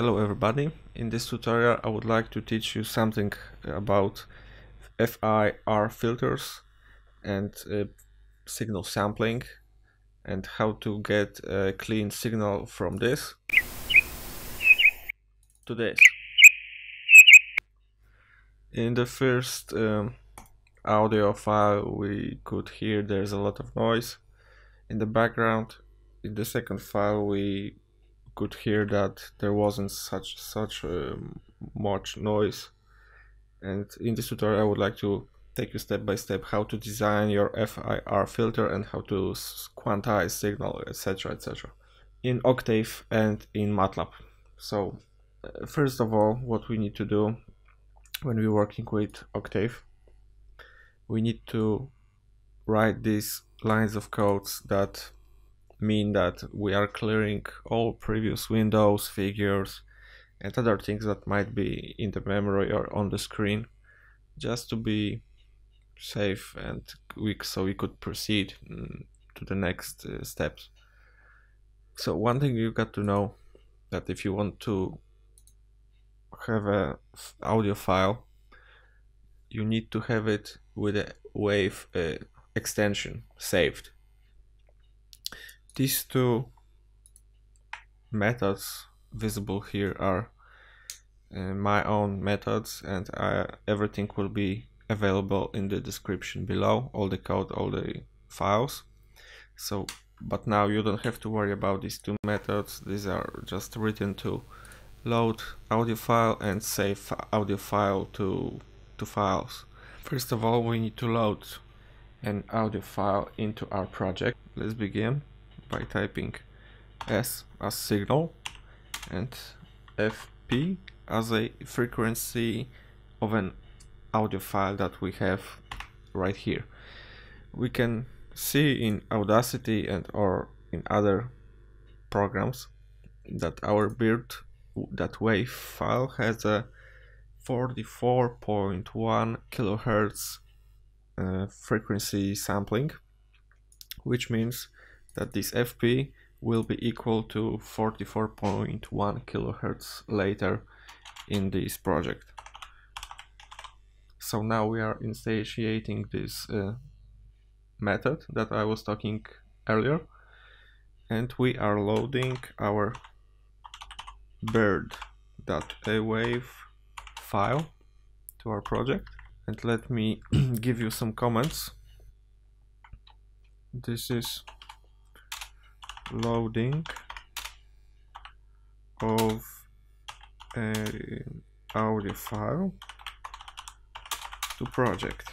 Hello everybody. In this tutorial I would like to teach you something about FIR filters and signal sampling and how to get a clean signal from this to this. In the first audio file we could hear there's a lot of noise in the background. In the second file we could hear that there wasn't much noise, and in this tutorial I would like to take you step by step how to design your FIR filter and how to quantize signal, etc, etc, in Octave and in MATLAB. So first of all, what we need to do when we're working with Octave, we need to write these lines of codes that mean that we are clearing all previous windows, figures and other things that might be in the memory or on the screen, just to be safe and quick so we could proceed to the next steps. So one thing you've got to know, that if you want to have an audio file, you need to have it with a WAV extension saved. These two methods visible here are my own methods, and everything will be available in the description below, all the code, all the files. So, but now you don't have to worry about these two methods. These are just written to load audio file and save audio file to files. First of all, we need to load an audio file into our project. Let's begin by typing S as signal and FP as a frequency of an audio file that we have right here. We can see in Audacity and or in other programs that our WAV file has a 44.1 kilohertz frequency sampling, which means that this FP will be equal to 44.1 kilohertz later in this project. So now we are instantiating this method that I was talking earlier, and we are loading our bird.wav file to our project. And let me give you some comments. This is loading of an audio file to project.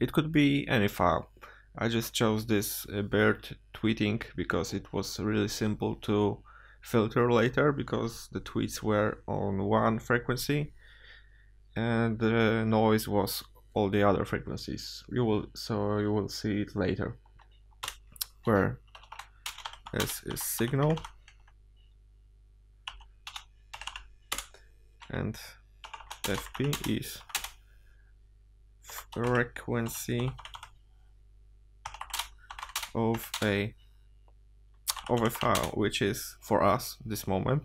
It could be any file. I just chose this bird tweeting because it was really simple to filter later, because the tweets were on one frequency and the noise was all the other frequencies. You will see it later, where S is signal and FP is frequency of a file, which is for us this moment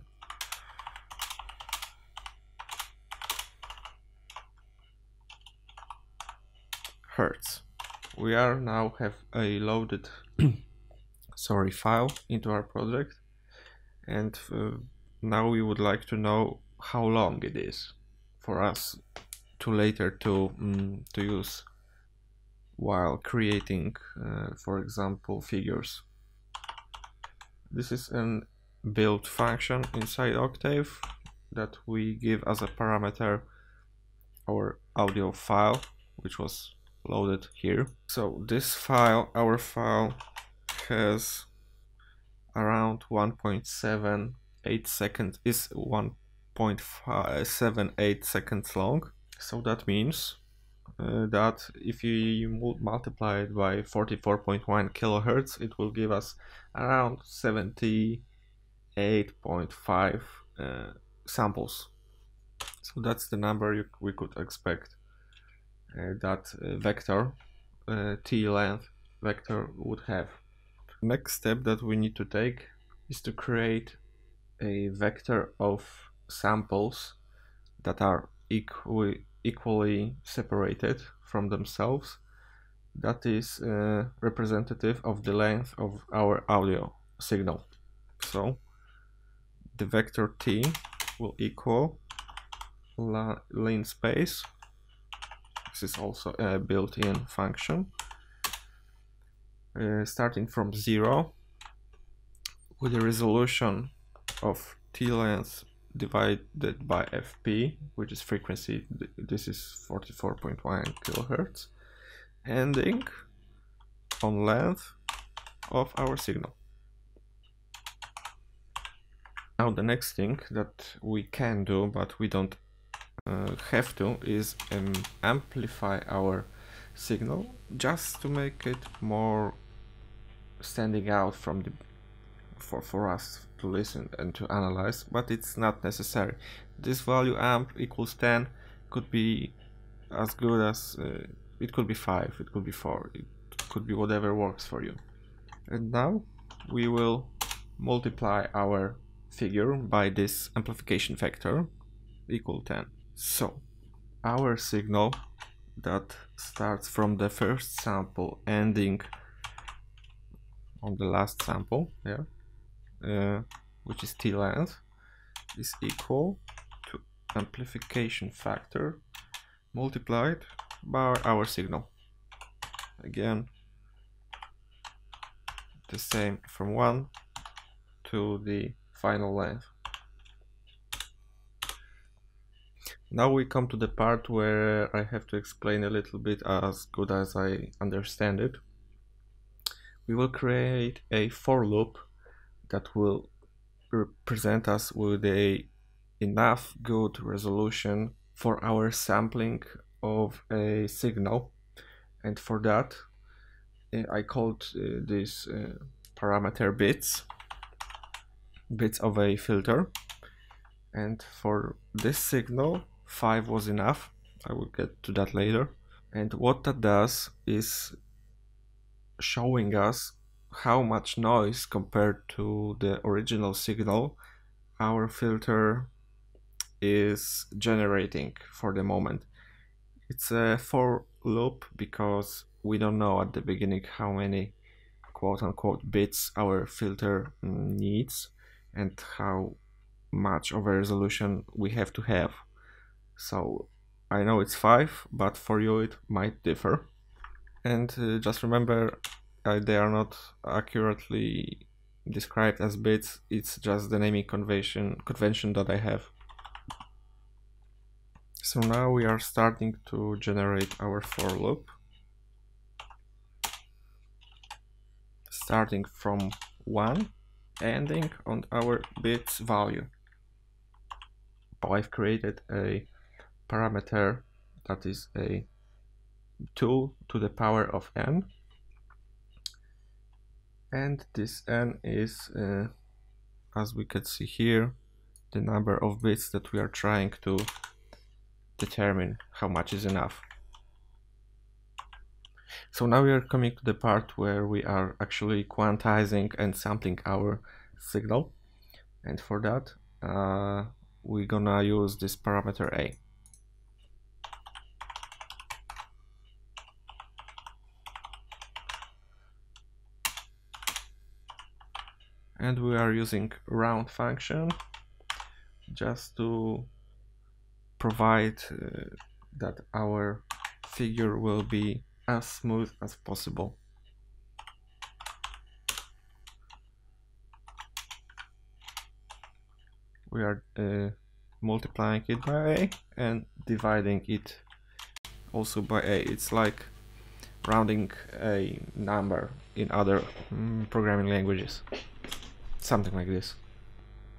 100 hertz. We are now have a loaded file into our project, and now we would like to know how long it is for us to later to use while creating for example figures. This is an build function inside Octave that we give as a parameter our audio file, which was loaded here. So this file, our file, has around 1.78 seconds long. So that means that if you multiply it by 44.1 kilohertz, it will give us around 78.5 samples. So that's the number we could expect that vector, T length vector, would have. Next step that we need to take is to create a vector of samples that are equally separated from themselves that is representative of the length of our audio signal. So the vector t will equal linspace. This is also a built-in function, starting from 0 with a resolution of t length divided by fp, which is frequency. This is 44.1 kilohertz, ending on length of our signal. Now the next thing that we can do, but we don't have to, is amplify our signal just to make it more standing out from the for us to listen and to analyze, but it's not necessary. This value amp equals 10 could be as good as it could be 5, it could be 4, it could be whatever works for you. And now we will multiply our figure by this amplification factor equal 10. So our signal that starts from the first sample ending on the last sample here, which is t length, is equal to amplification factor multiplied by our signal. Again, the same from 1 to the final length. Now we come to the part where I have to explain a little bit as good as I understand it. We will create a for loop that will present us with a enough good resolution for our sampling of a signal, and for that I called this parameter bits of a filter, and for this signal 5 was enough. I will get to that later. And what that does is showing us how much noise compared to the original signal our filter is generating for the moment. It's a for loop because we don't know at the beginning how many quote-unquote bits our filter needs and how much of a resolution we have to have. So I know it's 5, but for you it might differ. And just remember, they are not accurately described as bits, it's just the naming convention that I have. So now we are starting to generate our for loop, starting from 1, ending on our bits value. I've created a parameter that is a 2 to the power of n, and this n is, as we can see here, the number of bits that we are trying to determine how much is enough. So now we are coming to the part where we are actually quantizing and sampling our signal, and for that we're gonna use this parameter a. And we are using round function just to provide that our figure will be as smooth as possible. We are multiplying it by a and dividing it also by a. It's like rounding a number in other programming languages. Something like this.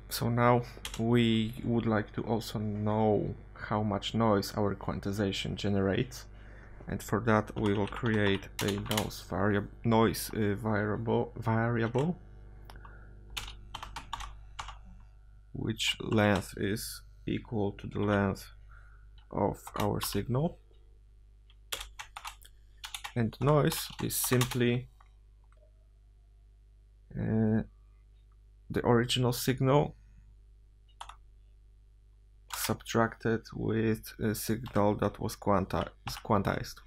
So now we would like to also know how much noise our quantization generates, and for that we will create a noise variable which length is equal to the length of our signal, and noise is simply the original signal subtracted with a signal that was quantized.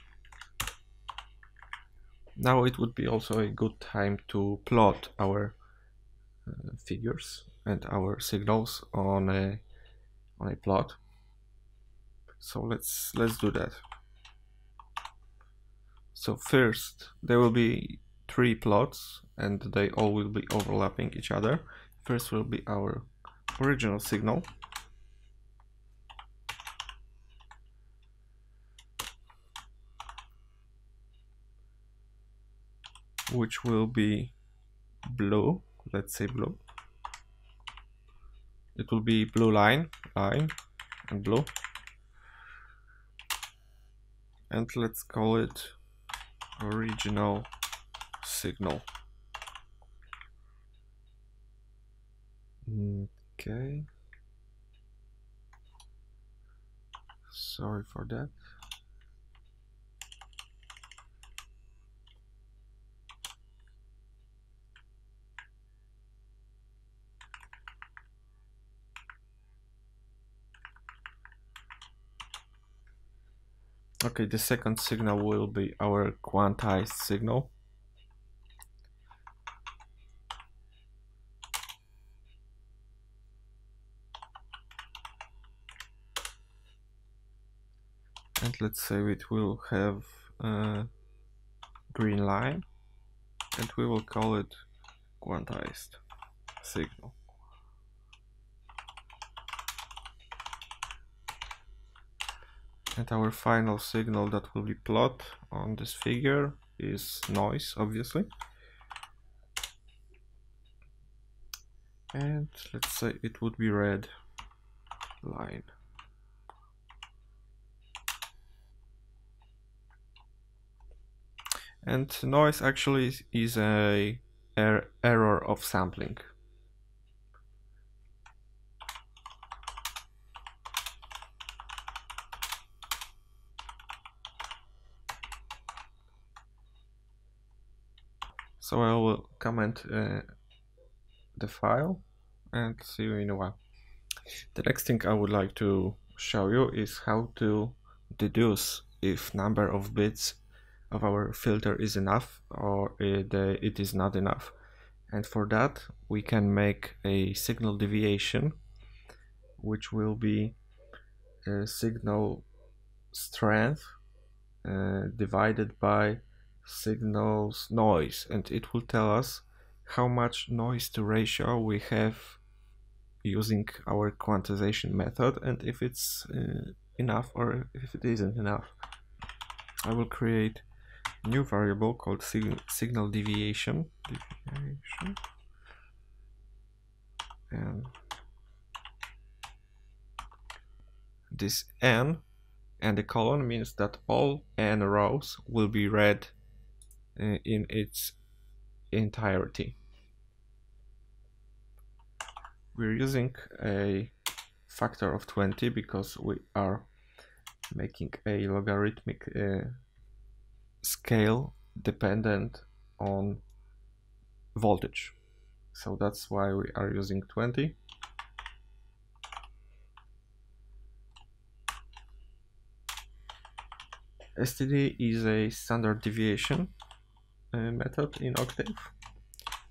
Now it would be also a good time to plot our figures and our signals on a plot. So let's do that. So first there will be three plots and they all will be overlapping each other. First will be our original signal. Which will be blue, let's say blue. It will be blue line, line, and blue. And let's call it original signal. Okay. Sorry for that. Okay, the second signal will be our quantized signal. And let's say it will have a green line and we will call it quantized signal. And our final signal that will be plot on this figure is noise, obviously. And let's say it would be red line. And noise actually is a error of sampling. So I will comment the file and see you in a while. The next thing I would like to show you is how to deduce if number of bits of our filter is enough or it is not enough. And for that we can make a signal deviation, which will be a signal strength divided by signal's noise, and it will tell us how much noise to ratio we have using our quantization method, and if it's enough or if it isn't enough. I will create a new variable called signal deviation, and this n and the colon means that all n rows will be read in its entirety. We're using a factor of 20 because we are making a logarithmic scale dependent on voltage. So that's why we are using 20. STD is a standard deviation method in Octave,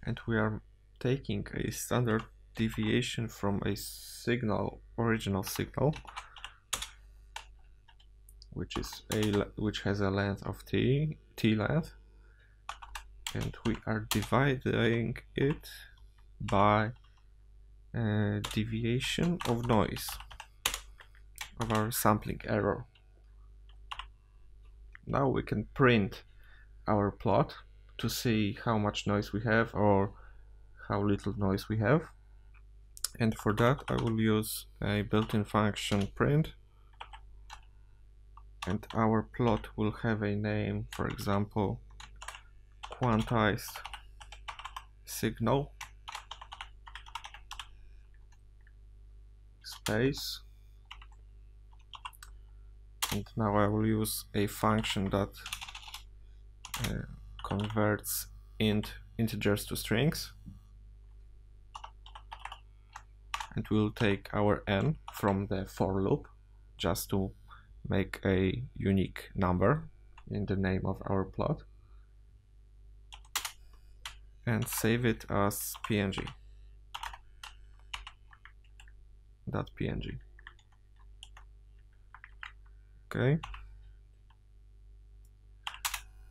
and we are taking a standard deviation from a signal, original signal, which has a length of t length, and we are dividing it by deviation of noise of our sampling error. Now we can print our plot to see how much noise we have or how little noise we have. And for that I will use a built-in function print, and our plot will have a name, for example, quantized signal space. And now I will use a function that converts integers to strings. and we'll take our n from the for loop just to make a unique number in the name of our plot and save it as png. .png. Okay.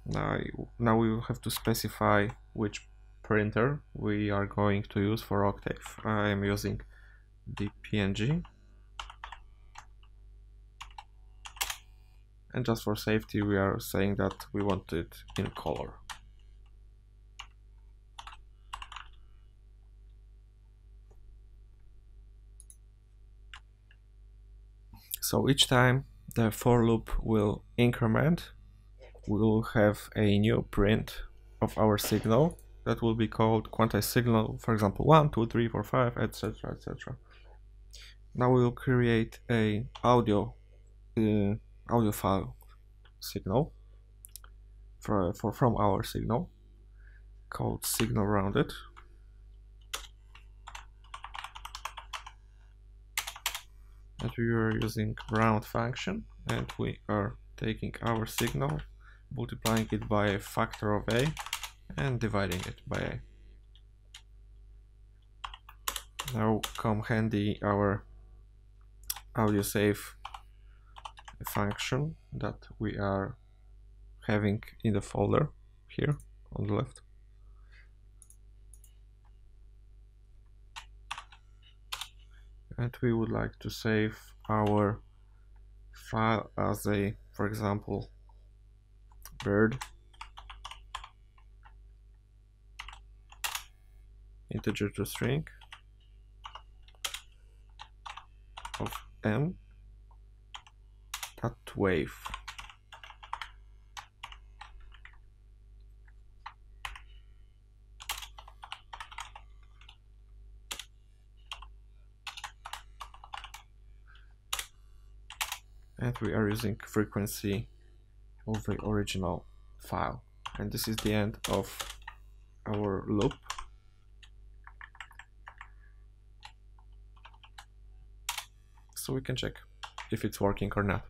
Now we will have to specify which printer we are going to use for Octave. I am using the PNG. And just for safety, we are saying that we want it in color. So each time the for loop will increment, we will have a new print of our signal that will be called quantized signal, for example 1, 2, 3, 4, 5, etc, etc. Now we will create a audio file signal from our signal called signal rounded. And we are using round function, and we are taking our signal, multiplying it by a factor of a and dividing it by a. Now come handy our audio save function that we are having in the folder here on the left. And we would like to save our file as a, for example, bird integer to string of m .wav. And we are using frequency of the original file. And this is the end of our loop. So we can check if it's working or not.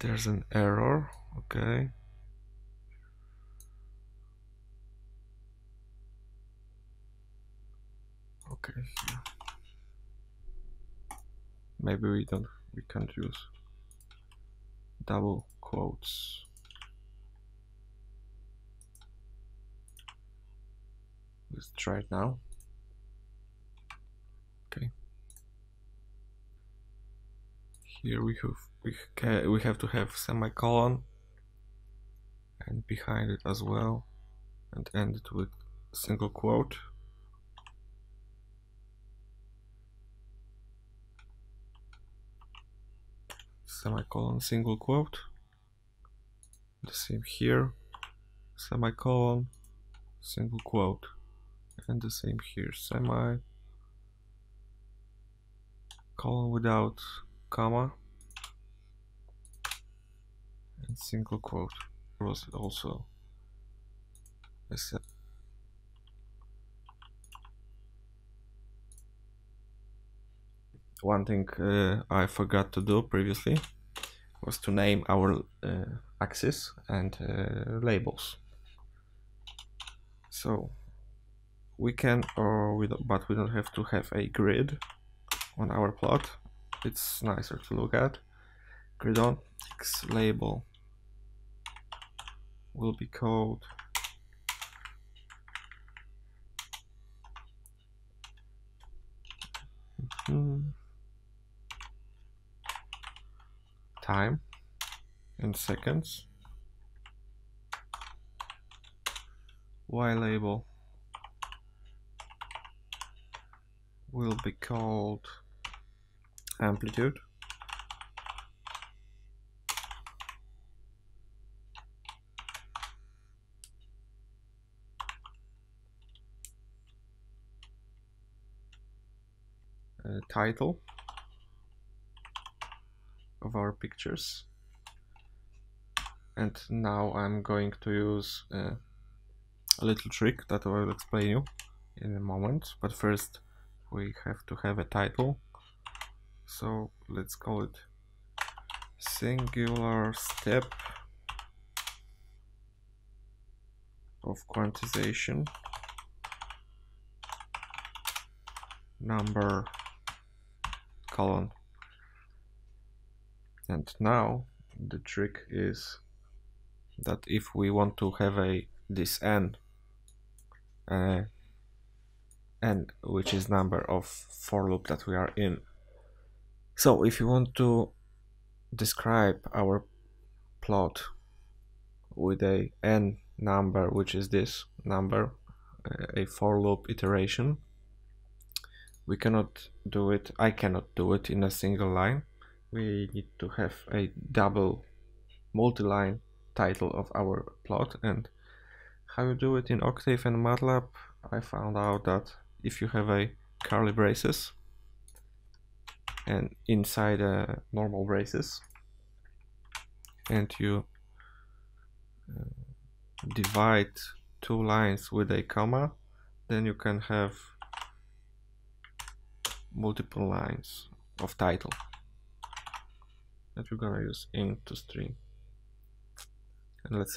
There's an error, okay. Okay, here. Maybe we can't use double quotes. Let's try it now. Okay. Here we have to have semicolon and behind it as well, and end it with single quote. Semicolon, single quote, the same here, semicolon, single quote, and the same here, semicolon without comma, and single quote. It was also a set. One thing I forgot to do previously was to name our axes and labels. So we can, but we don't have to have a grid on our plot. It's nicer to look at. Grid on X label will be called time in seconds. Y label will be called amplitude. Title of our pictures. And now I'm going to use a little trick that I will explain you in a moment, but first we have to have a title. So let's call it singular step of quantization number colon. And now the trick is that if we want to have this n, which is number of for loop that we are in. So if you want to describe our plot with a n number, which is this number, a for loop iteration, we cannot do it, I cannot do it in a single line. We need to have a double multi-line title of our plot. And how you do it in Octave and MATLAB, I found out that if you have a curly braces and inside a normal braces, and you divide two lines with a comma, then you can have multiple lines of title that we're gonna use into string. And let's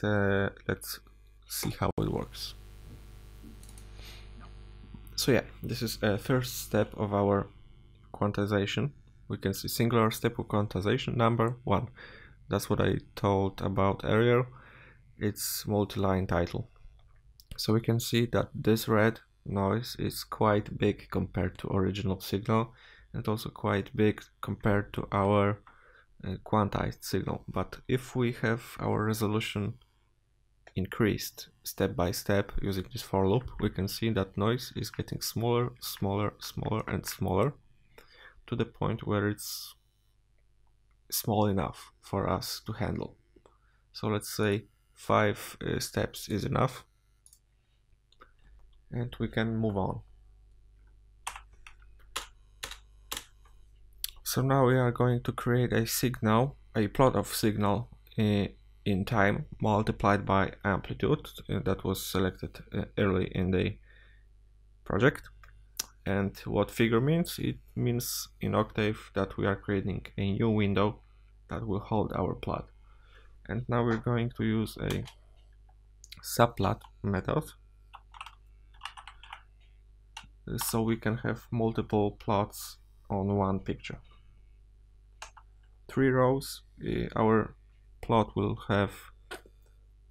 see how it works. So yeah, this is a first step of our quantization. We can see singular step of quantization number 1. That's what I told about earlier. It's multi-line title. So we can see that this red noise is quite big compared to original signal, and also quite big compared to our quantized signal. But if we have our resolution increased step by step using this for loop, we can see that noise is getting smaller, smaller, smaller and smaller, to the point where it's small enough for us to handle. So let's say 5 steps is enough, and we can move on. So now we are going to create a signal, a plot of signal in time multiplied by amplitude that was selected early in the project. And what figure means? It means in Octave that we are creating a new window that will hold our plot. And now we're going to use a subplot method, so we can have multiple plots on one picture. 3 rows, our plot will have,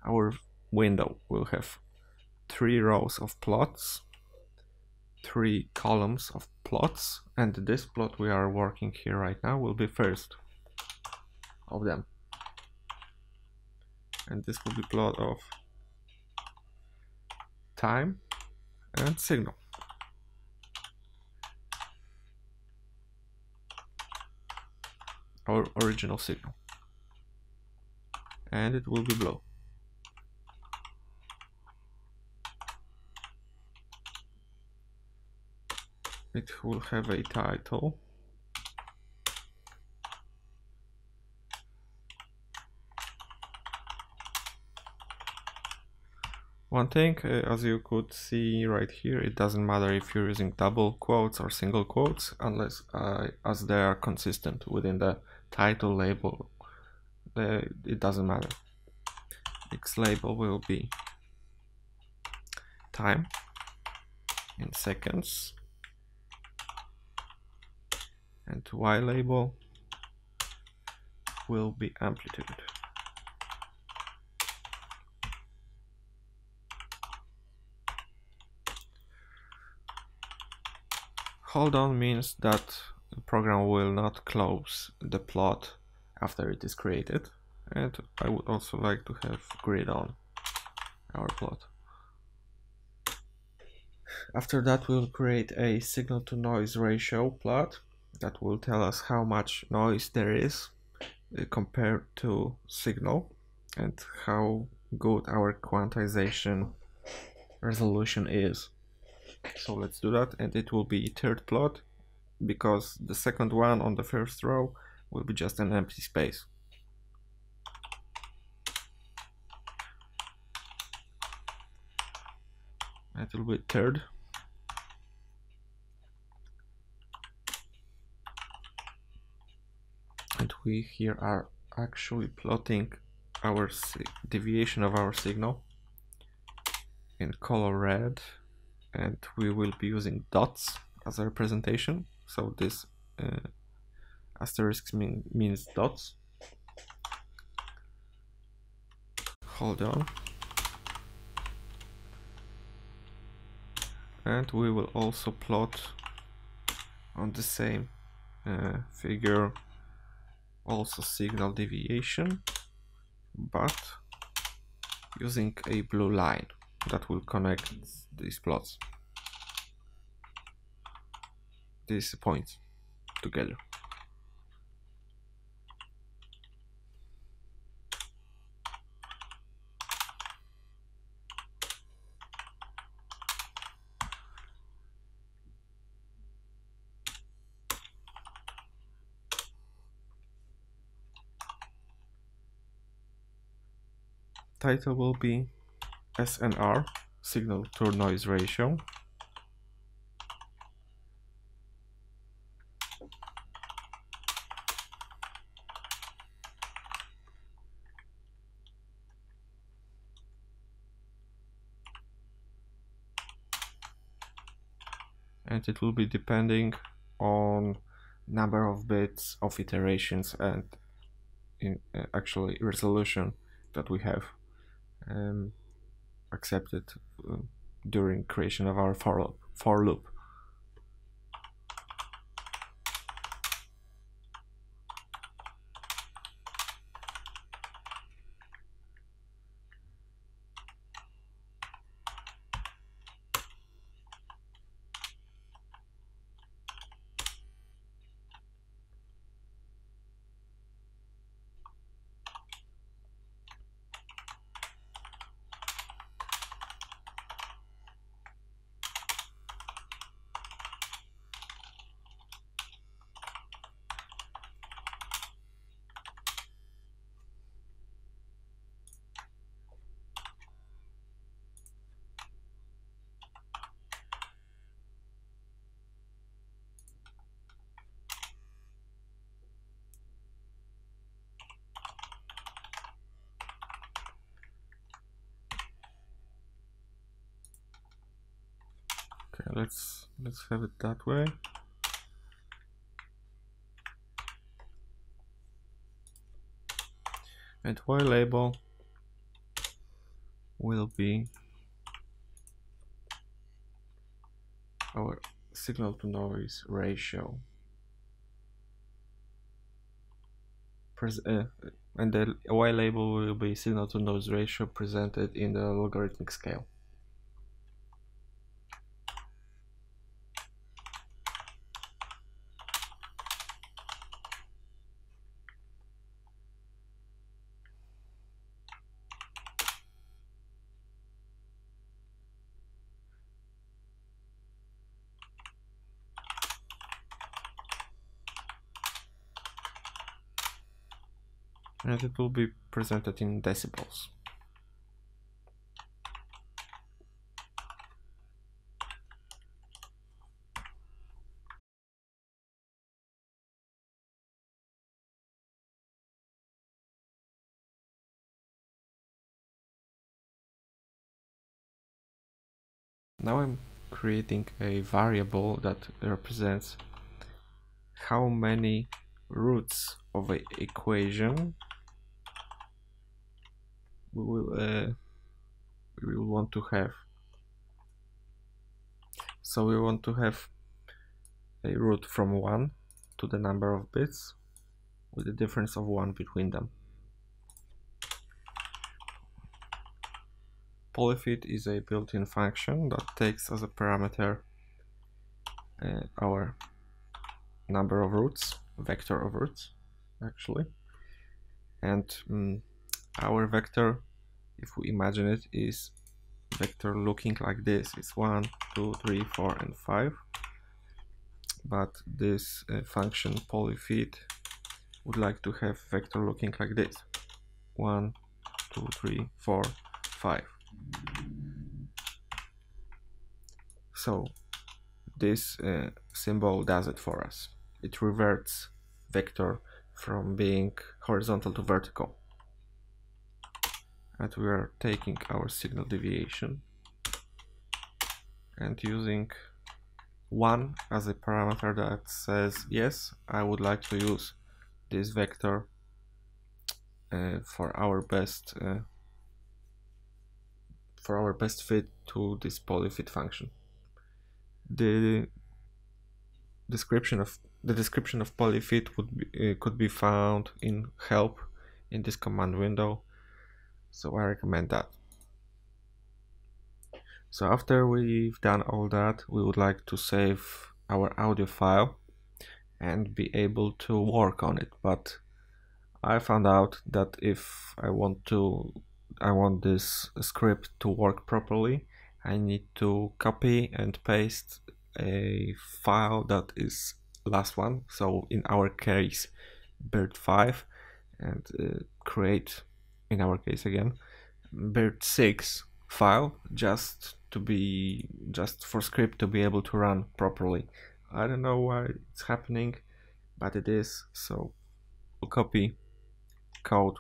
our window will have 3 rows of plots, 3 columns of plots, and this plot we are working here right now will be first of them. And this will be plot of time and signal. Our original signal. And it will be blue. It will have a title. One thing, as you could see right here, it doesn't matter if you're using double quotes or single quotes, unless as they are consistent within the title label. It doesn't matter. X label will be time in seconds, and Y label will be amplitude. Hold on means that the program will not close the plot after it is created, and I would also like to have grid on our plot. After that we'll create a signal to noise ratio plot that will tell us how much noise there is compared to signal, and how good our quantization resolution is. So let's do that, and it will be third plot, because the second one on the first row will be just an empty space. That will be third. And we here are actually plotting our deviation of our signal in color red, and we will be using dots as a representation. So this asterisk means dots. Hold on. And we will also plot on the same figure also signal deviation, but using a blue line that will connect these plots, these points together. Title will be SNR, signal to noise ratio. And it will be depending on number of bits of iterations and in actually resolution that we have accepted during creation of our for loop. Let's have it that way. And Y label will be our signal to noise ratio. And the Y label will be signal to noise ratio presented in the logarithmic scale. And it will be presented in decibels. Now I'm creating a variable that represents how many roots of an equation we will want to have. So we want to have a root from 1 to the number of bits with a difference of 1 between them. Polyfit is a built-in function that takes as a parameter our number of roots, vector of roots actually, and our vector, if we imagine it, is vector looking like this. It's 1, 2, 3, 4 and 5, but this function polyfit would like to have vector looking like this: 1, 2, 3, 4, 5. So this symbol does it for us. It reverts vector from being horizontal to vertical. And we are taking our signal deviation and using 1 as a parameter that says, yes, I would like to use this vector for our best fit to this polyfit function. The description of polyfit could be found in help in this command window. So I recommend that. So after we've done all that, we would like to save our audio file and be able to work on it. But I found out that if I want this script to work properly, I need to copy and paste a file that is last one. So in our case, bird 5, and create, in our case again, bird 6 file, just for script to be able to run properly. I don't know why it's happening, but it is. So I'll copy code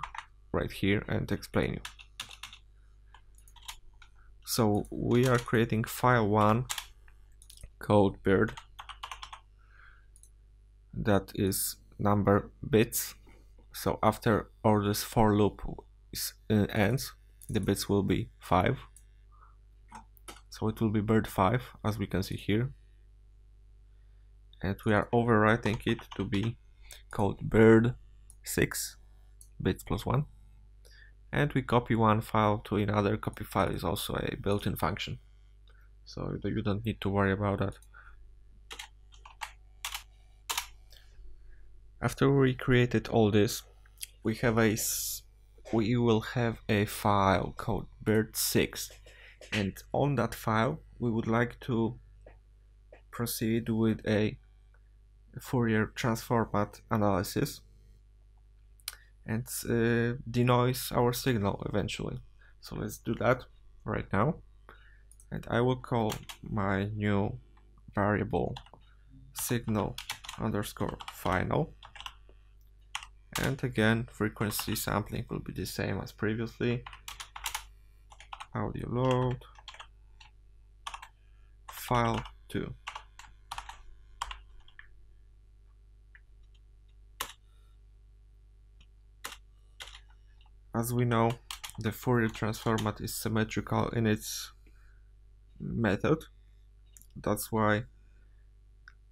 right here and explain you. So we are creating file 1 code bird that is number bits. So after all this for loop ends, the bits will be 5, so it will be bird 5, as we can see here, and we are overwriting it to be called bird 6, bits plus 1, and we copy one file to another. Copy file is also a built-in function, so you don't need to worry about that. After we created all this, we will have a file called bird 6, and on that file we would like to proceed with a Fourier transformat analysis and denoise our signal eventually. So let's do that right now, and I will call my new variable signal_final. And again, frequency sampling will be the same as previously. Audio load file 2. As we know, the Fourier transformat is symmetrical in its method. That's why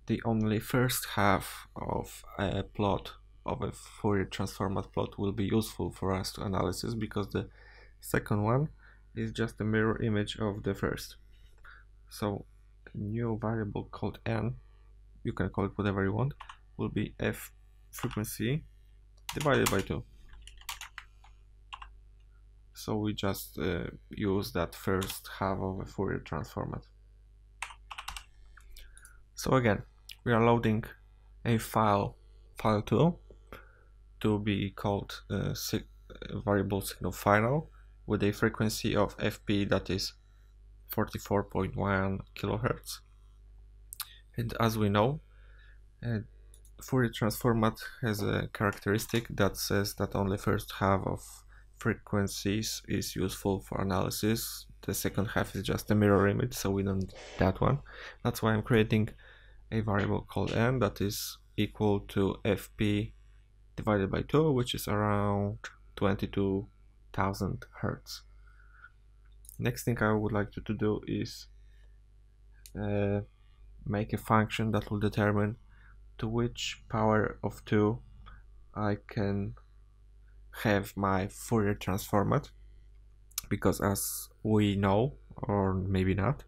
the only first half of a plot of a Fourier transformat plot will be useful for us to analysis, because the second one is just a mirror image of the first. So new variable called n, you can call it whatever you want, will be f frequency divided by 2. So we just use that first half of a Fourier transformat. So again, we are loading a file 2 to be called variable signal final with a frequency of fp that is 44.1 kilohertz, and as we know, Fourier transformat has a characteristic that says that only first half of frequencies is useful for analysis. The second half is just a mirror image, so we don't need that one. That's why I'm creating a variable called n that is equal to fp divided by 2, which is around 22,000 hertz. Next thing I would like you to do is make a function that will determine to which power of 2 I can have my Fourier transformat, because as we know, or maybe not,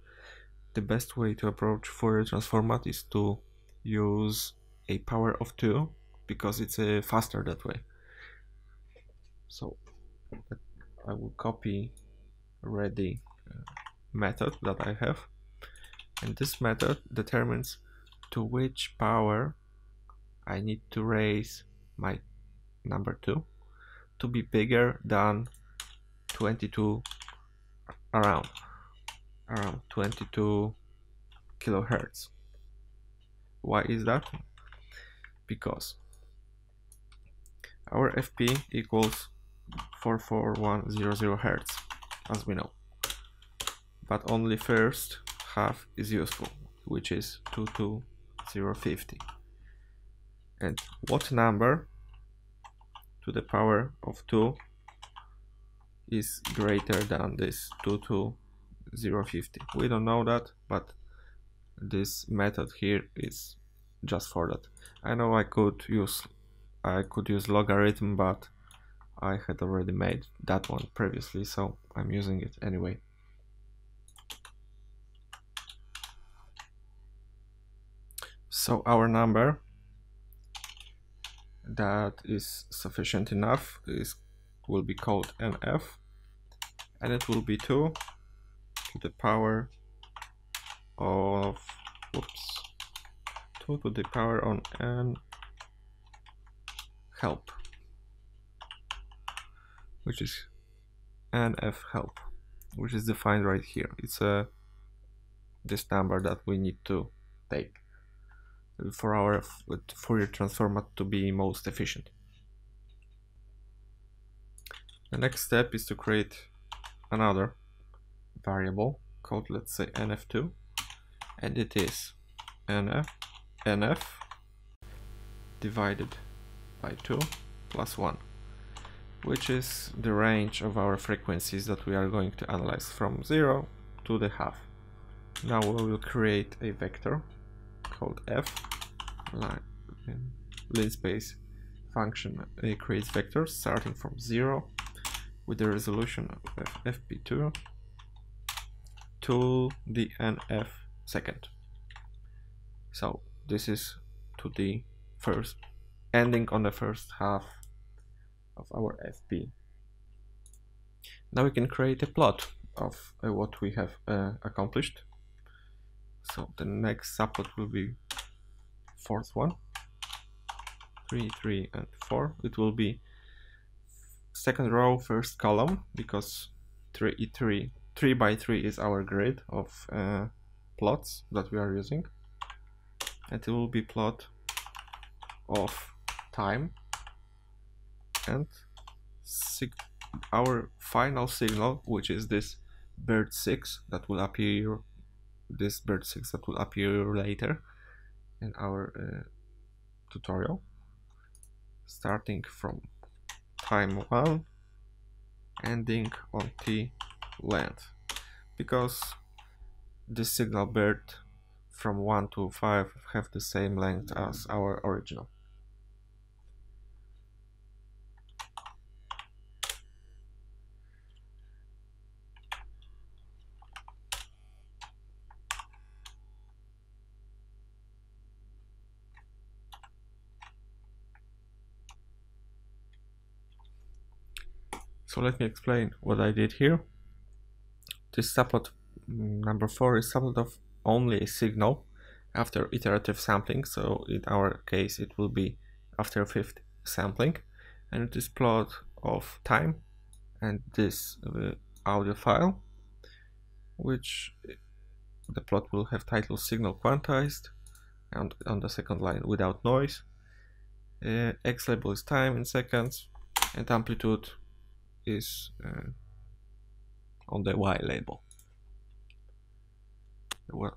the best way to approach Fourier transformat is to use a power of 2, because it's faster that way. So I will copy ready method that I have, and this method determines to which power I need to raise my number 2 to be bigger than 22, around 22 kilohertz. Why is that? Because our FP equals 44100 hertz, as we know, but only first half is useful, which is 22050. And what number to the power of 2 is greater than this 22050? We don't know that, but this method here is just for that. I know I could use logarithm, but I had already made that one previously, so I'm using it anyway. So our number that is sufficient enough is will be called NF, and it will be 2 to the power of 2 to the power on n help, which is NF help, which is defined right here. It's this number that we need to take for our Fourier transform to be most efficient. The next step is to create another variable called, let's say, NF2, and it is NF divided by 2 plus 1, which is the range of our frequencies that we are going to analyze from 0 to the half. Now we will create a vector called f, linspace function creates vectors starting from 0 with the resolution of fp2 to the nf second. So this is to the first, ending on the first half of our fp. Now we can create a plot of what we have accomplished. So the next subplot will be fourth one, 3, 3, and 4. It will be second row, first column, because 3 by 3 is our grid of plots that we are using, and it will be plot of time and our final signal, which is this bird 6 that will appear later in our tutorial, starting from time 1, ending on t length, because this signal bird from 1 to 5 have the same length as our original. So let me explain what I did here. This subplot number 4 is subplot of only a signal after iterative sampling. So in our case, it will be after 5th sampling, and it is plot of time and this audio file, which the plot will have title signal quantized, and on the second line without noise. X label is time in seconds, and amplitude is on the Y label. Well,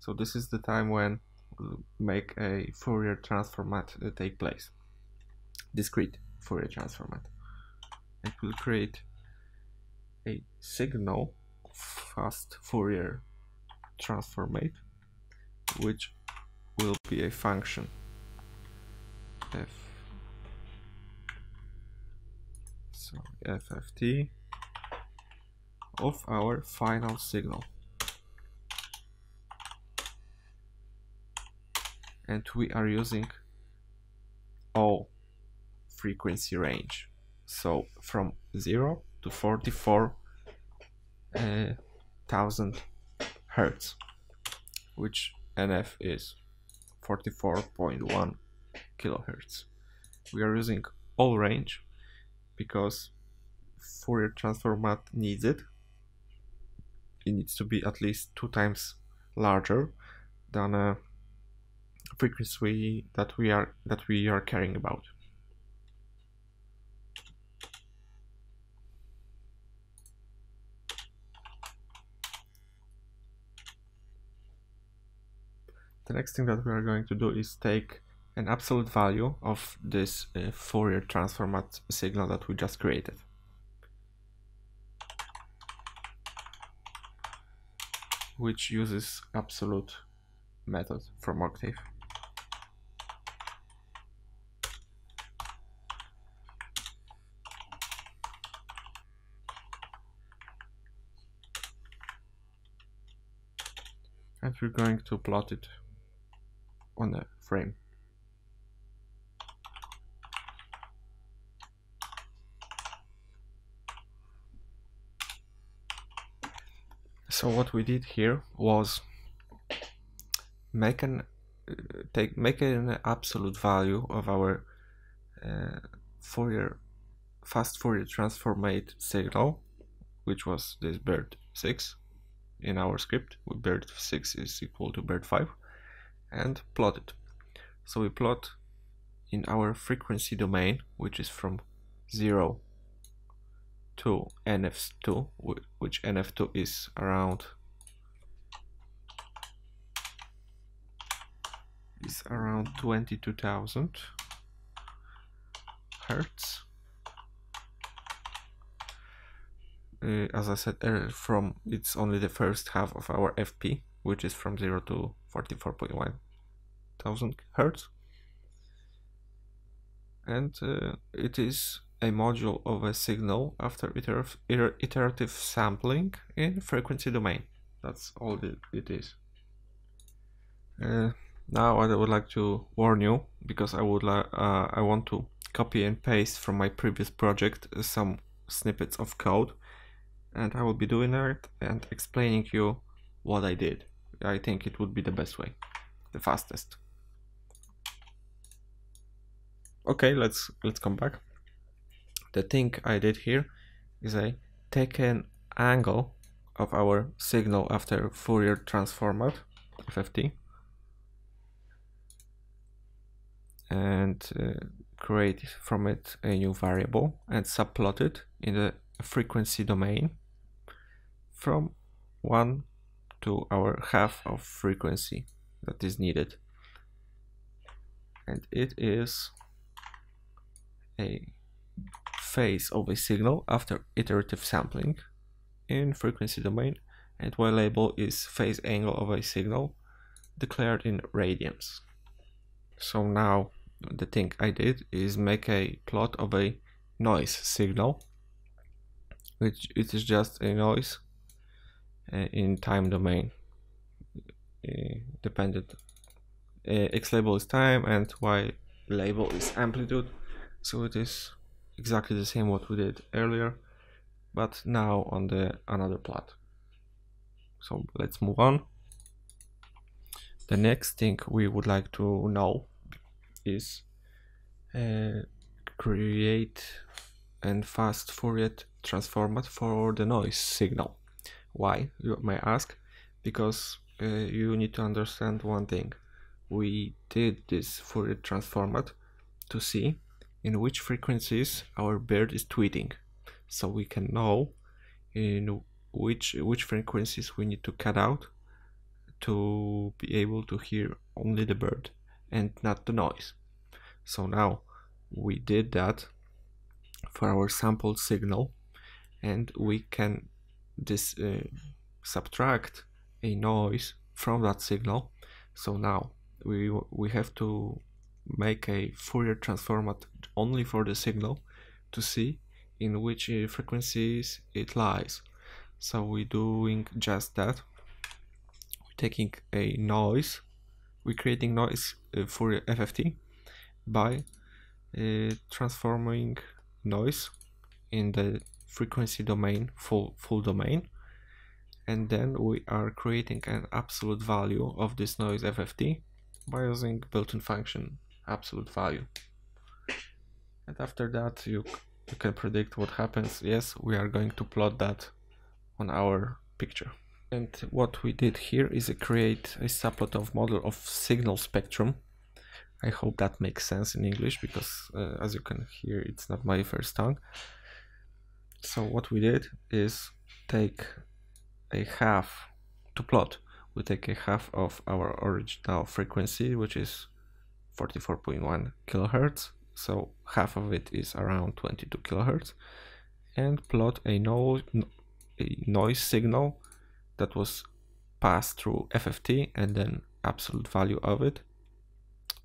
so this is the time when we'll make a Fourier transformat take place, discrete Fourier transformat. It will create a signal fast Fourier transformate, which will be a function FFT of our final signal, and we are using all frequency range, so from 0 to 44,000 hertz, which NF is 44.1 kilohertz. We are using all range because Fourier transformat needs it. It needs to be at least 2 times larger than a frequency that we are caring about. The next thing that we are going to do is take an absolute value of this Fourier transform signal that we just created. Which uses absolute method from Octave. And we're going to plot it on a frame. So what we did here was make an absolute value of our fast Fourier transformate signal, which was this bird 6 in our script. Bird 6 is equal to bird 5. And plot it. So we plot in our frequency domain, which is from 0 to NF2, which NF2 is around 22,000 hertz. As I said earlier, it's only the first half of our FP, which is from 0 to 44.1,000 hertz, and it is a module of a signal after iterative sampling in frequency domain. That's all it is. Now I would like to warn you, because I want to copy and paste from my previous project some snippets of code, and I will be doing that and explaining you what I did. I think it would be the best way, the fastest. Okay, let's come back. The thing I did here is I take an angle of our signal after Fourier transform, FFT, and create from it a new variable and subplot it in the frequency domain from 1 to our half of frequency that is needed, and it is a phase of a signal after iterative sampling in frequency domain, and my label is phase angle of a signal declared in radians. So now the thing I did is make a plot of a noise signal, which it is just a noise in time domain, dependent. X label is time and Y label is amplitude, so it is exactly the same what we did earlier, but now on another plot. So let's move on. The next thing we would like to know is create a fast Fourier transform for the noise signal. Why, you may ask? Because you need to understand one thing. We did this Fourier transform to see in which frequencies our bird is tweeting, so we can know in which frequencies we need to cut out to be able to hear only the bird and not the noise. So now we did that for our sampled signal, and we can subtract a noise from that signal. So now we have to make a Fourier transform only for the signal to see in which frequencies it lies. So we're doing just that. We're taking a noise, we're creating noise Fourier FFT by transforming noise in the frequency domain, full domain, and then we are creating an absolute value of this noise FFT by using built-in function absolute value. And after that you can predict what happens. Yes, we are going to plot that on our picture. And what we did here is create a Saplatov model of signal spectrum. I hope that makes sense in English, because as you can hear, it's not my first tongue. So what we did is take a half to plot. We take a half of our original frequency, which is 44.1 kilohertz. So half of it is around 22 kilohertz, and plot a noise signal that was passed through FFT and then absolute value of it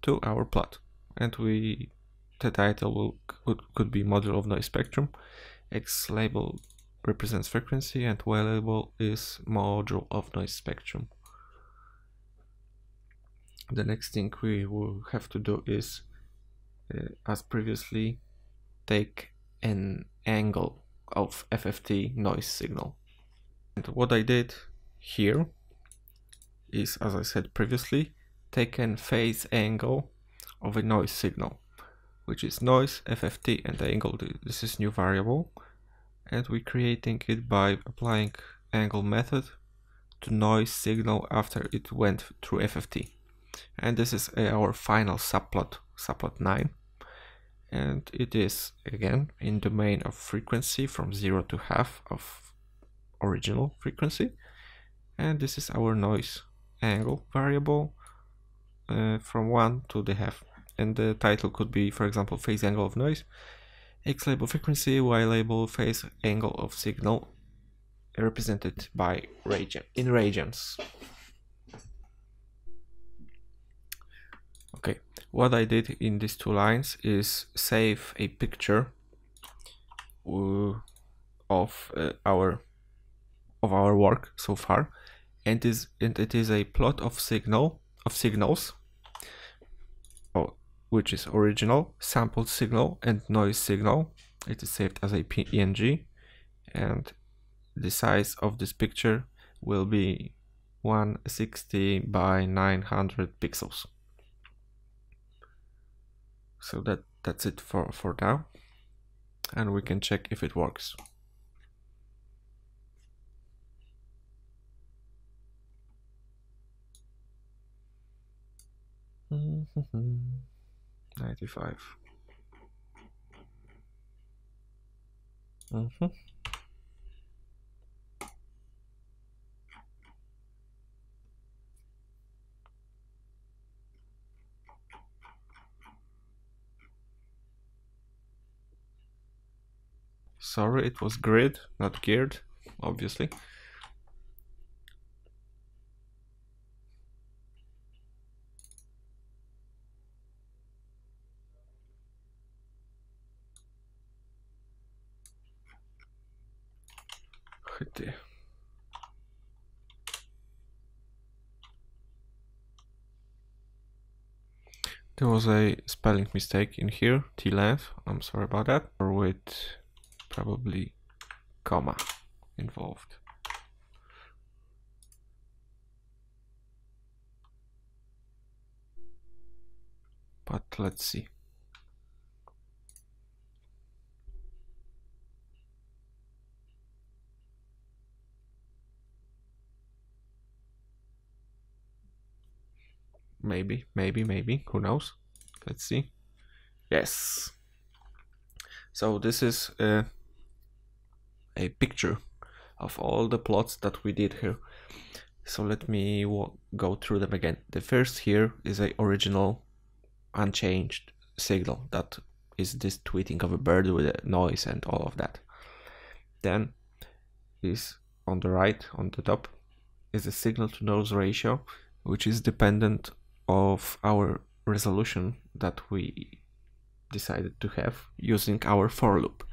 to our plot. And the title could be model of noise spectrum. X label represents frequency and Y label is module of noise spectrum. The next thing we will have to do is, as previously, take an angle of FFT noise signal. And what I did here is, as I said previously, take a phase angle of a noise signal, which is noise, FFT, and angle. This is new variable, and we're creating it by applying angle method to noise signal after it went through FFT. And this is our final subplot, subplot 9, and it is again in domain of frequency from 0 to half of original frequency. And this is our noise angle variable, from 1 to the half. And the title could be, for example, phase angle of noise, X label frequency, Y label phase angle of signal, represented by radian, in radians. Okay, what I did in these two lines is save a picture of our work so far, and it is a plot of signals, which is original, sampled signal, and noise signal. It is saved as a PNG, and the size of this picture will be 160 by 900 pixels. So that's it for now, and we can check if it works. Mm-hmm. 95. Mm-hmm. Sorry, it was grid, not geared, obviously. There was a spelling mistake in here, t-length, I'm sorry about that, or with probably comma involved. But let's see. Maybe, who knows? Let's see. Yes. So this is a picture of all the plots that we did here. So let me go through them again. The first here is an original unchanged signal, that is this tweeting of a bird with a noise and all of that. Then is on the right, on the top, is a signal to noise ratio, which is dependent of our resolution that we decided to have using our for loop.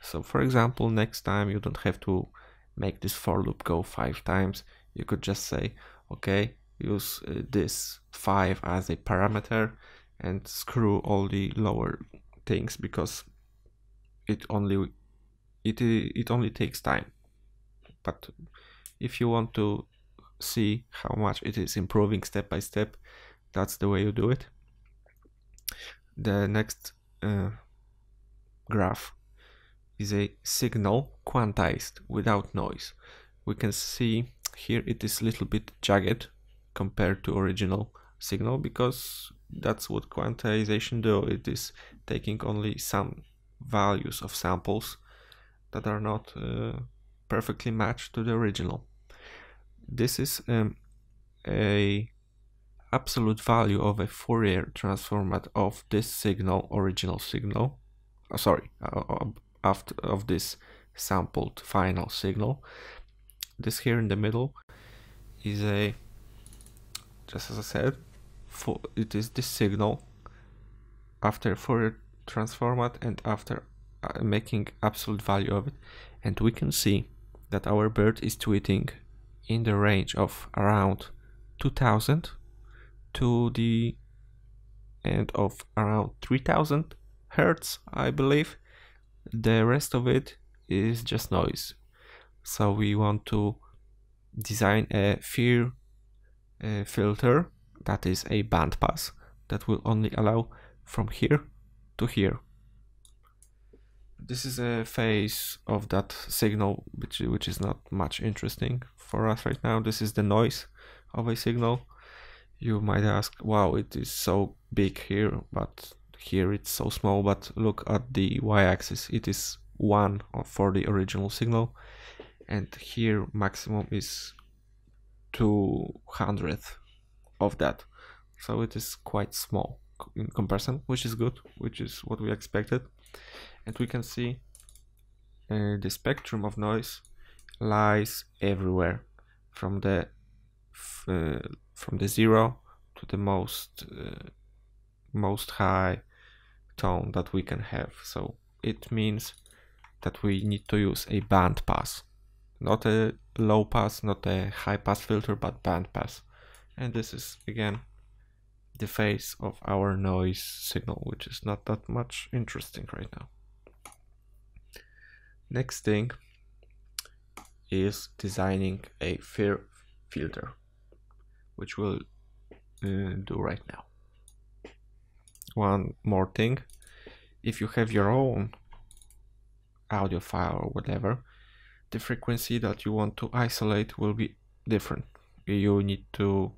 So for example, next time you don't have to make this for loop go 5 times. You could just say, okay, use this 5 as a parameter and screw all the lower things, because it only takes time. But if you want to see how much it is improving step by step, that's the way you do it. The next graph is a signal quantized without noise. We can see Here it is a little bit jagged compared to original signal, because that's what quantization do. It is taking only some values of samples that are not perfectly matched to the original. This is a absolute value of a Fourier transform of this signal, original signal, of this sampled final signal. This here in the middle is a, just as I said, it is this signal after Fourier transform and after making absolute value of it, and we can see that our bird is tweeting in the range of around 2000 to the end of around 3000 hertz, I believe. The rest of it is just noise. So we want to design a FIR filter, that is a bandpass that will only allow from here to here. This is a phase of that signal which is not much interesting for us right now. This is the noise of a signal. You might ask, wow, it is so big here, but here it's so small. But look at the y-axis, it is 1 for the original signal, and here maximum is 2/100th of that. So it is quite small in comparison, which is good, which is what we expected. And we can see the spectrum of noise lies everywhere, from the zero to the most high tone that we can have. So it means that we need to use a band pass, not a low pass, not a high pass filter, but band pass. And this is again the phase of our noise signal, which is not that much interesting right now. Next thing is designing a FIR filter, which we'll do right now. One more thing, if you have your own audio file or whatever, the frequency that you want to isolate will be different. You need to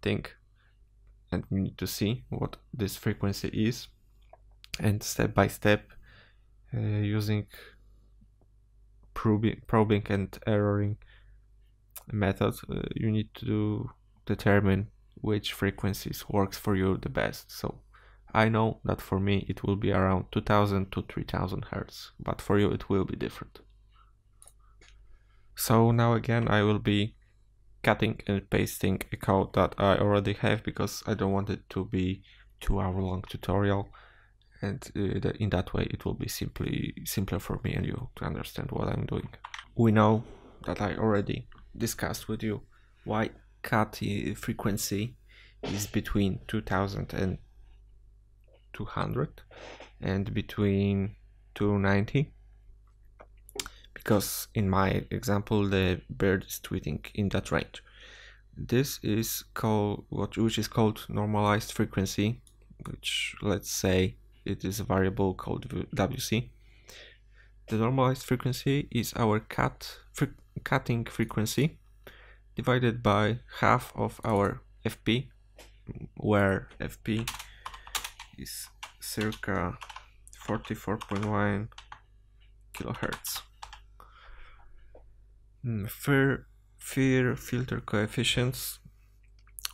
think and you need to see what this frequency is, and step by step, using probing and erroring method, you need to determine which frequencies works for you the best. So I know that for me it will be around 2000 to 3000 hertz, but for you it will be different. So now again I will be cutting and pasting a code that I already have, because I don't want it to be 2-hour long tutorial, and in that way it will be simpler for me and you to understand what I'm doing. We know that I already discussed with you why cut frequency is between 2000 and 200 and between 290, because in my example the bird is tweeting in that range. This is called which is called normalized frequency, which, let's say, it is a variable called WC. The normalized frequency is our cutting frequency divided by half of our FP, where FP is circa 44.1 kilohertz. FIR filter coefficients,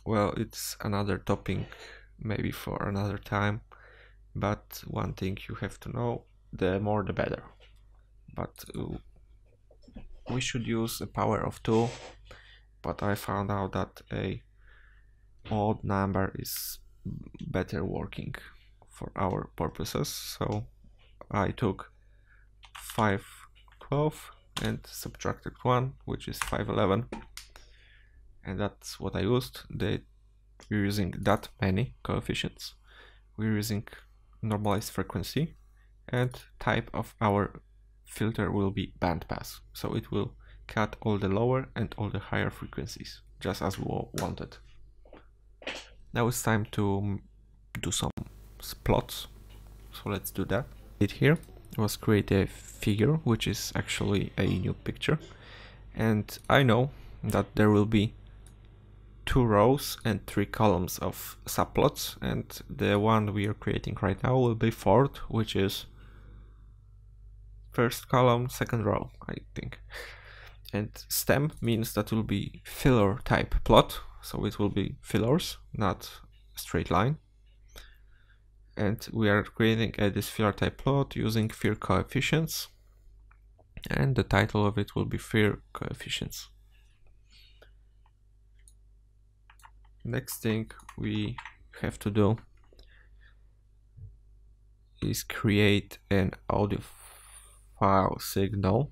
well, it's another topic maybe for another time. But one thing you have to know, the more the better. But we should use a power of 2, but I found out that a odd number is better working for our purposes. So I took 512 and subtracted 1, which is 511. And that's what I used. We're using that many coefficients. We're using normalized frequency, and type of our filter will be bandpass, so it will cut all the lower and all the higher frequencies, just as we wanted. Now it's time to do some plots, so let's do that. It here was create a figure, which is actually a new picture, and I know that there will be 2 rows and 3 columns of subplots, and the one we are creating right now will be fourth, which is first column, second row, I think. And stem means that will be filler type plot, so it will be fillers, not straight line. And we are creating this filler type plot using FIR coefficients, and the title of it will be FIR coefficients. Next thing we have to do is create an audio file signal,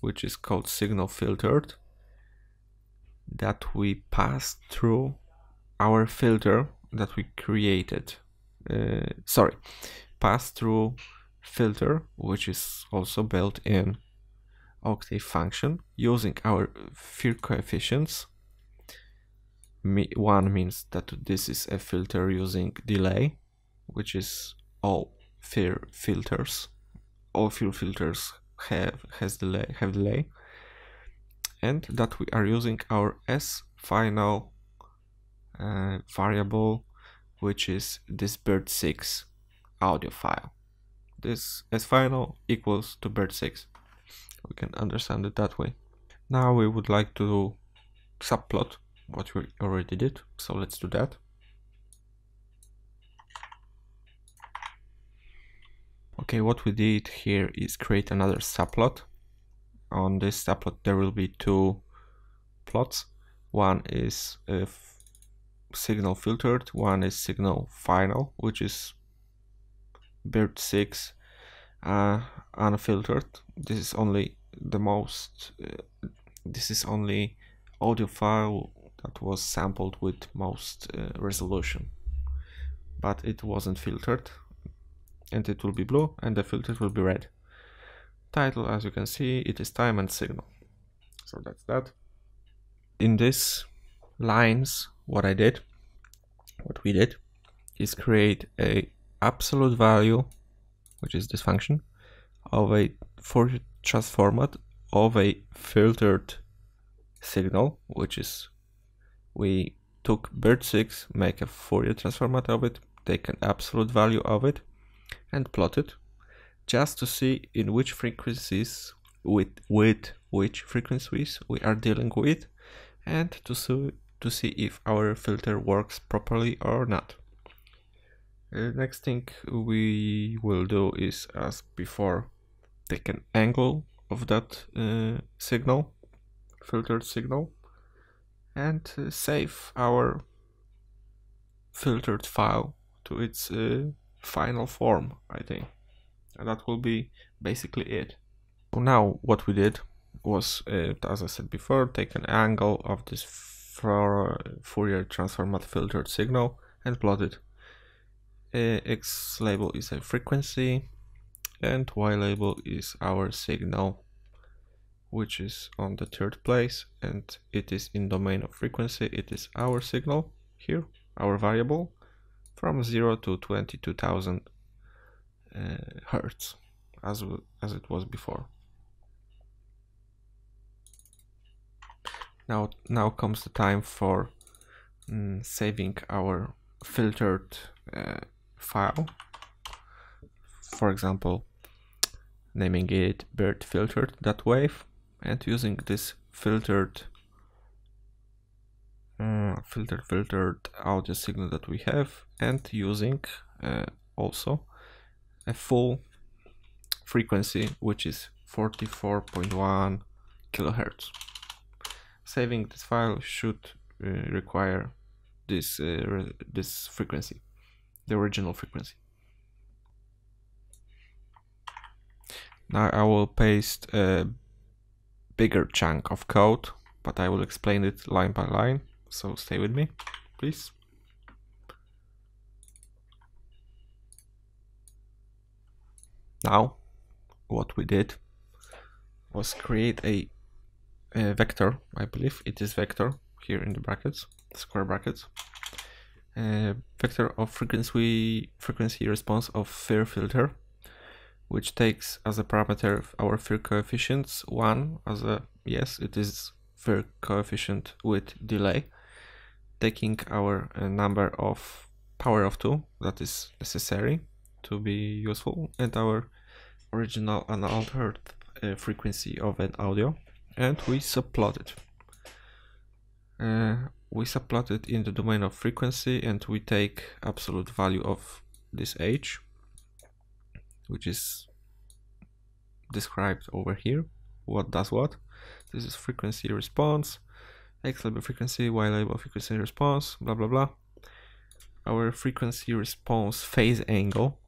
which is called signal filtered, that we pass through our filter that we created. Pass through filter, which is also built in Octave function, using our FIR coefficients. One means that this is a filter using delay, which is all FIR filters. All FIR filters have delay, and that we are using our sFinal variable, which is this bird6 audio file. This sFinal equals to bird6. We can understand it that way. Now we would like to subplot what we already did, so let's do that. Okay, what we did here is create another subplot. On this subplot there will be 2 plots. One is signal filtered, one is signal final, which is bird6 unfiltered. This is only the most audio file that was sampled with most resolution, but it wasn't filtered, and it will be blue and the filter will be red. Title, as you can see, it is time and signal. So that's that. In these lines, what we did is create a absolute value, which is this function, of a Fourier transformat of a filtered signal, which is we took bird6, make a Fourier transformat of it, take an absolute value of it, and plot it, just to see in which frequencies we are dealing with, and to see if our filter works properly or not. Next thing we will do is, as before, take an angle of that signal, filtered signal, and save our filtered file to its final form, I think, and that will be basically it. So now what we did was, as I said before, take an angle of this Fourier transformat filtered signal and plot it. X label is a frequency, and Y label is our signal, which is on the 3rd place, and it is in domain of frequency. It is our signal here, our variable, from 0 to 22,000 hertz, as it was before. Now comes the time for saving our filtered file, for example, naming it bird_filtered.wav, and using this filtered audio signal that we have, and using also a full frequency, which is 44.1 kilohertz. Saving this file should require this this frequency, the original frequency. Now I will paste a bigger chunk of code, but I will explain it line by line, so stay with me, please. Now, what we did was create a vector, I believe it is vector, here in the brackets, square brackets, vector of frequency response of FIR filter, which takes as a parameter our FIR coefficients, 1 as a yes, it is FIR coefficient with delay, taking our number of power of 2 that is necessary to be useful, and our original unaltered frequency of an audio, and we subplot it. We subplot it in the domain of frequency, and we take absolute value of this h, which is described over here. What does what? This is frequency response, x label frequency, y label frequency response, blah blah blah. Our frequency response phase angle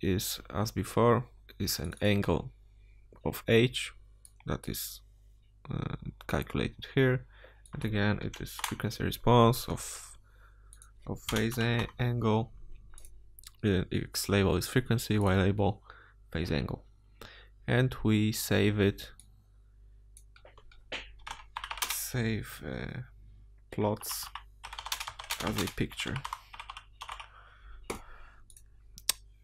is, as before, is an angle of h that is calculated here, and again it is frequency response of phase angle. X label is frequency, y label phase angle, and we save it, save plots as a picture,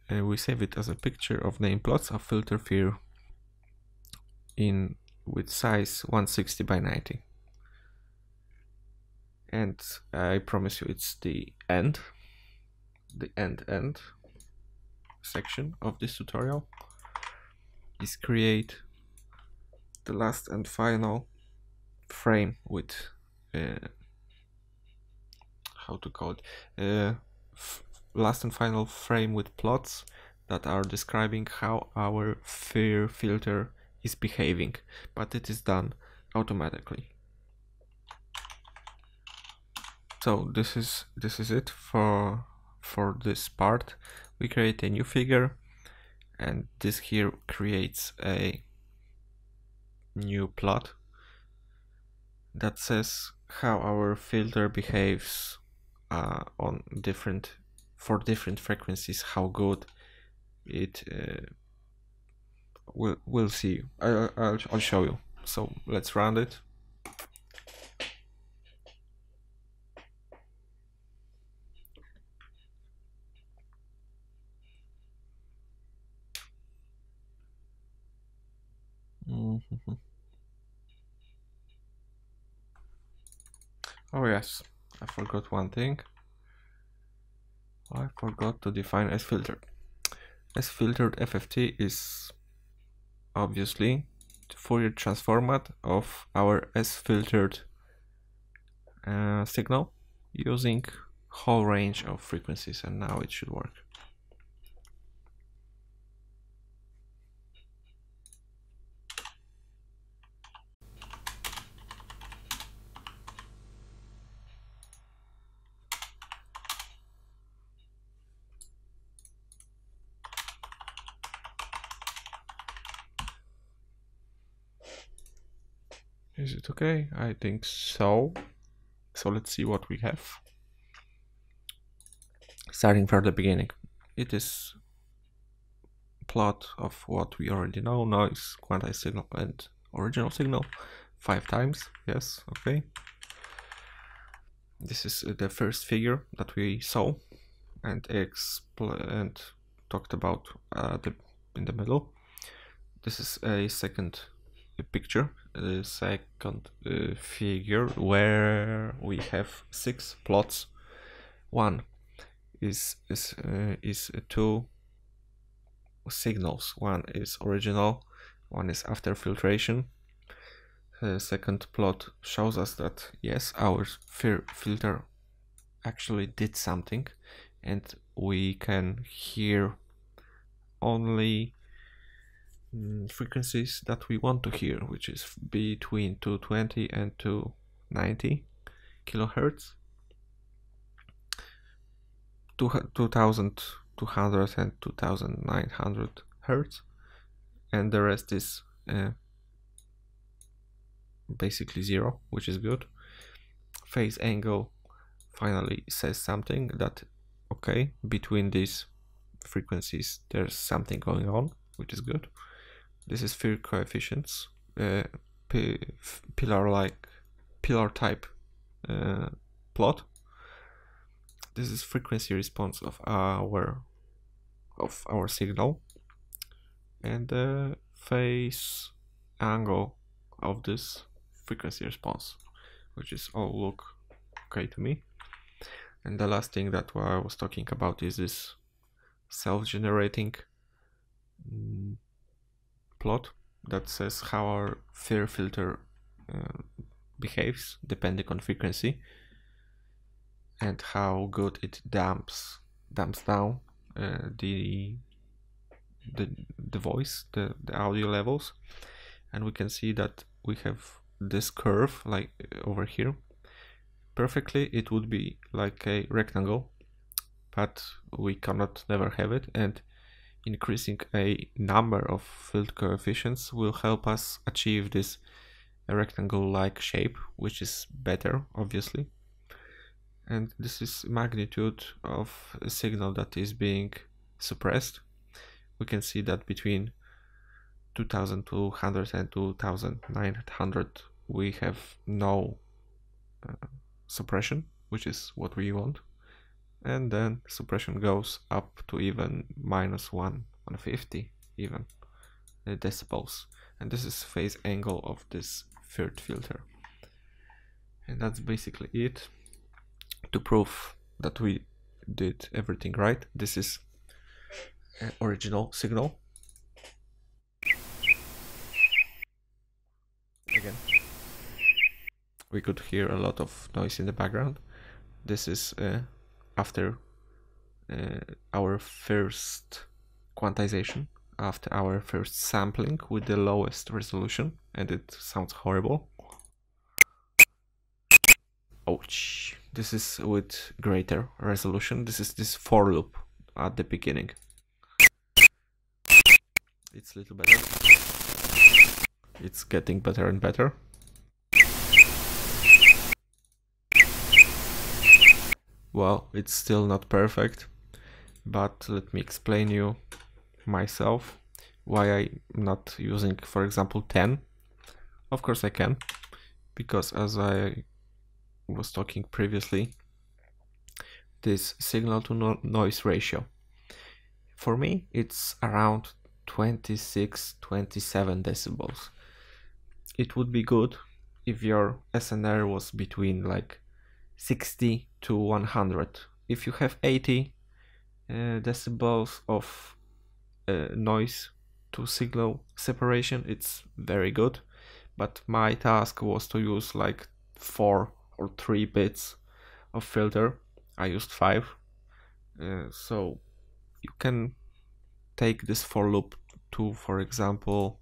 and we save it as a picture of name plots of filter FIR in with size 160 by 90, and I promise you it's the end section of this tutorial is create the last and final frame with how to call it, last and final frame with plots that are describing how our FIR filter is behaving, but it is done automatically. So this is it for this part. We create a new figure, and this here creates a new plot that says how our filter behaves on different frequencies, how good it we'll see. I'll show you. So let's run it. Oh yes, I forgot one thing. I forgot to define S-filtered. S-filtered FFT is obviously the Fourier transformat of our S-filtered signal using whole range of frequencies, and now it should work. Is it okay? I think so. So let's see what we have. Starting from the beginning, it is plot of what we already know. Noise, quantized signal, and original signal 5 times. Yes, okay. This is the first figure that we saw and talked about in the middle. This is a second picture, the second figure, where we have 6 plots. One is 2 signals. One is original, one is after filtration. The second plot shows us that yes, our FIR filter actually did something, and we can hear only frequencies that we want to hear, which is between 220 and 290 kilohertz, 2200 and 2900 hertz, and the rest is basically 0, which is good. Phase angle finally says something, that okay, between these frequencies there's something going on, which is good. This is FIR coefficients, pillar type plot. This is frequency response of our signal, and the phase angle of this frequency response, which is all look okay to me. And the last thing that I was talking about is this self-generating plot that says how our FIR filter behaves depending on frequency and how good it damps down the voice, the audio levels. And we can see that we have this curve like over here. Perfectly it would be like a rectangle, but we cannot never have it, and increasing a number of field coefficients will help us achieve this rectangle-like shape, which is better obviously. And this is magnitude of a signal that is being suppressed. We can see that between 2200 and 2900 we have no suppression, which is what we want, and then suppression goes up to even -150 even decibels, and this is phase angle of this third filter. And that's basically it to prove that we did everything right. This is an original signal. Again, we could hear a lot of noise in the background. This is after our first quantization, after our first sampling with the lowest resolution, and it sounds horrible. Ouch. This is with greater resolution. This is this for loop at the beginning. It's a little better. It's getting better and better. Well, it's still not perfect, but let me explain you myself why I'm not using, for example, 10. Of course I can, because as I was talking previously, this signal to noise ratio, for me it's around 26-27 decibels. It would be good if your SNR was between like 60 to 100. If you have 80 decibels of noise to signal separation, it's very good, but my task was to use like 4 or 3 bits of filter. I used 5, so you can take this for loop to, for example,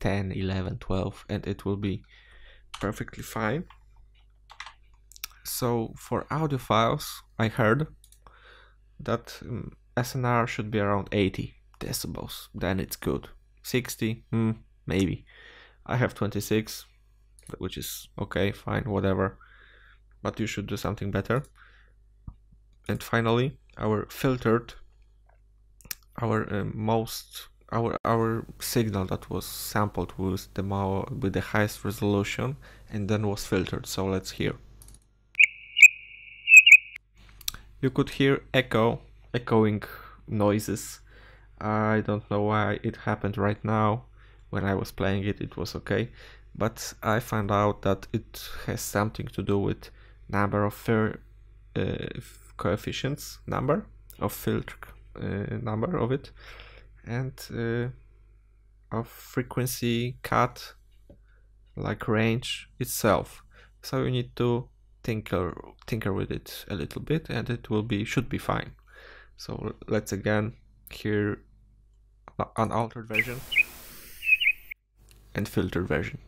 10, 11, 12, and it will be perfectly fine. So for audiophiles, I heard that SNR should be around 80 decibels, then it's good. 60, maybe. I have 26, which is okay, fine, whatever, but you should do something better. And finally, our filtered, our signal that was sampled was with the highest resolution and then was filtered. So let's hear. You could hear echoing noises. I don't know why it happened right now. When I was playing it, it was okay, but I found out that it has something to do with number of FIR coefficients, number of filter number of it, and of frequency cut, like range itself. So you need to tinker with it a little bit, and it will be, should be fine. So let's again hear an altered version and filtered version.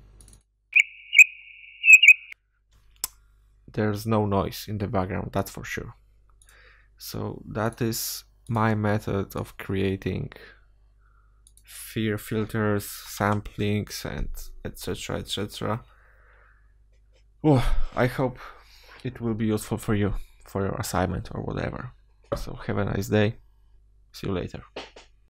There's no noise in the background, that's for sure. So that is my method of creating FIR filters, samplings, and etc, etc. I hope it will be useful for you, for your assignment or whatever. So have a nice day. See you later.